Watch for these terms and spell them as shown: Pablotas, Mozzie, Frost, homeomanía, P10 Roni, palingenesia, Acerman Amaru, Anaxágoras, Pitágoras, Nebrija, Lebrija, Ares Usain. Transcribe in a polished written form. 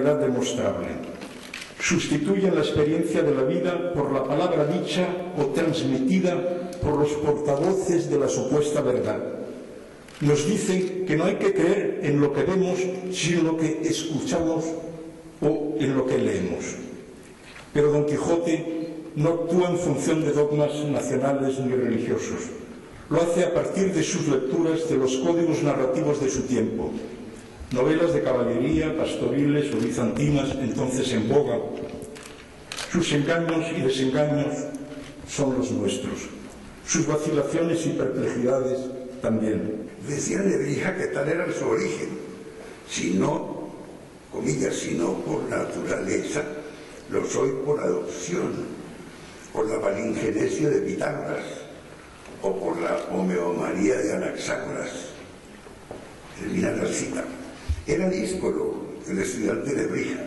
realidad demostrable. Sustituyen la experiencia de la vida por la palabra dicha o transmitida por los portavoces de la supuesta verdad. Nos dicen que no hay que creer en lo que vemos, sino en lo que escuchamos o en lo que leemos. Pero Don Quijote no actúa en función de dogmas nacionales ni religiosos. Lo hace a partir de sus lecturas de los códigos narrativos de su tiempo. Novelas de caballería, pastoriles o bizantinas, entonces en boga. Sus engaños y desengaños son los nuestros. Sus vacilaciones y perplejidades también. Decía Nebrija que tal era su origen, sino, comillas, sino por naturaleza, lo soy por adopción, por la palingenesia de Pitágoras o por la homeomanía de Anaxágoras. Termina la cita. Era díscolo, el estudiante de Lebrija.